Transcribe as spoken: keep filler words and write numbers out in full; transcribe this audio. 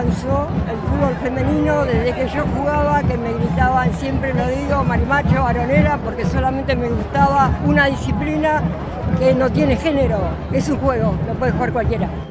avanzó el fútbol femenino desde que yo jugaba, que me gritaban siempre, lo digo, marimacho, varonera, porque solamente me gustaba una disciplina que no tiene género, es un juego, lo puede jugar cualquiera.